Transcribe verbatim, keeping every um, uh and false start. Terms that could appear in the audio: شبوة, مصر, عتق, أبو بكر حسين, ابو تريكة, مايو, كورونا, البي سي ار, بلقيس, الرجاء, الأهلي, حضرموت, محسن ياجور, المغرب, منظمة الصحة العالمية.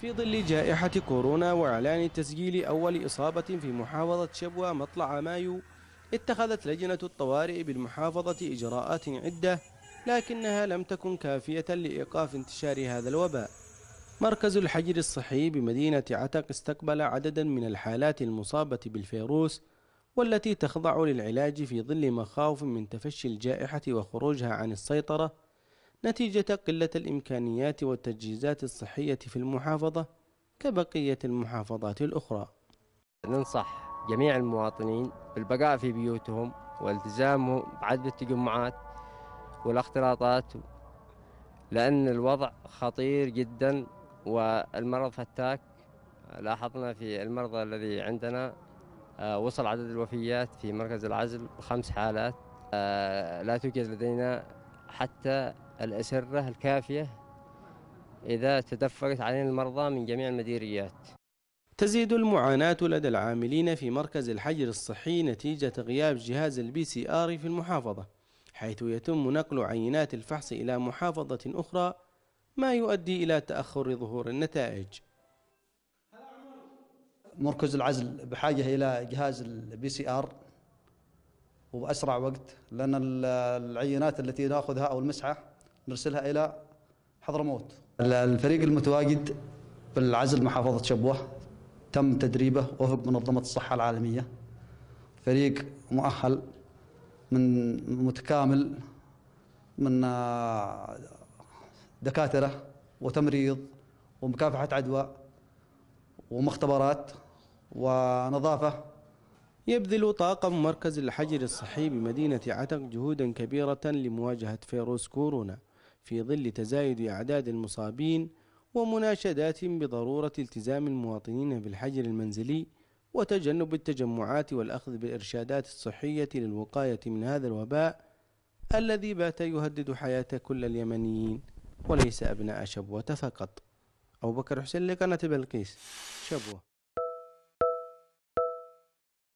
في ظل جائحة كورونا وإعلان تسجيل أول إصابة في محافظة شبوة مطلع مايو، اتخذت لجنة الطوارئ بالمحافظة إجراءات عدة، لكنها لم تكن كافية لإيقاف انتشار هذا الوباء. مركز الحجر الصحي بمدينة عتق استقبل عددا من الحالات المصابة بالفيروس والتي تخضع للعلاج في ظل مخاوف من تفشي الجائحة وخروجها عن السيطرة نتيجة قلة الإمكانيات والتجهيزات الصحية في المحافظة كبقية المحافظات الأخرى. ننصح جميع المواطنين بالبقاء في بيوتهم والتزامهم بعدد التجمعات والاختلاطات، لأن الوضع خطير جدا والمرض فتاك. لاحظنا في المرضى الذي عندنا وصل عدد الوفيات في مركز العزل خمس حالات. لا توجد لدينا حتى الأسرة الكافية إذا تدفقت علينا المرضى من جميع المديريات. تزيد المعاناة لدى العاملين في مركز الحجر الصحي نتيجة غياب جهاز البي سي ار في المحافظة، حيث يتم نقل عينات الفحص إلى محافظة أخرى، ما يؤدي إلى تأخر ظهور النتائج. مركز العزل بحاجة إلى جهاز البي سي ار وبأسرع وقت، لأن العينات التي نأخذها أو المسحة نرسلها إلى حضرموت. الفريق المتواجد بالعزل محافظة شبوة تم تدريبه وفق منظمة الصحة العالمية، فريق مؤهل من متكامل من دكاترة وتمريض ومكافحة عدوى ومختبرات ونظافة. يبذل طاقم مركز الحجر الصحي بمدينة عتق جهودا كبيرة لمواجهة فيروس كورونا في ظل تزايد أعداد المصابين ومناشدات بضرورة التزام المواطنين بالحجر المنزلي وتجنب التجمعات والأخذ بالإرشادات الصحية للوقاية من هذا الوباء الذي بات يهدد حياة كل اليمنيين وليس أبناء شبوة فقط. أبو بكر حسين لقناة بلقيس، شبوة.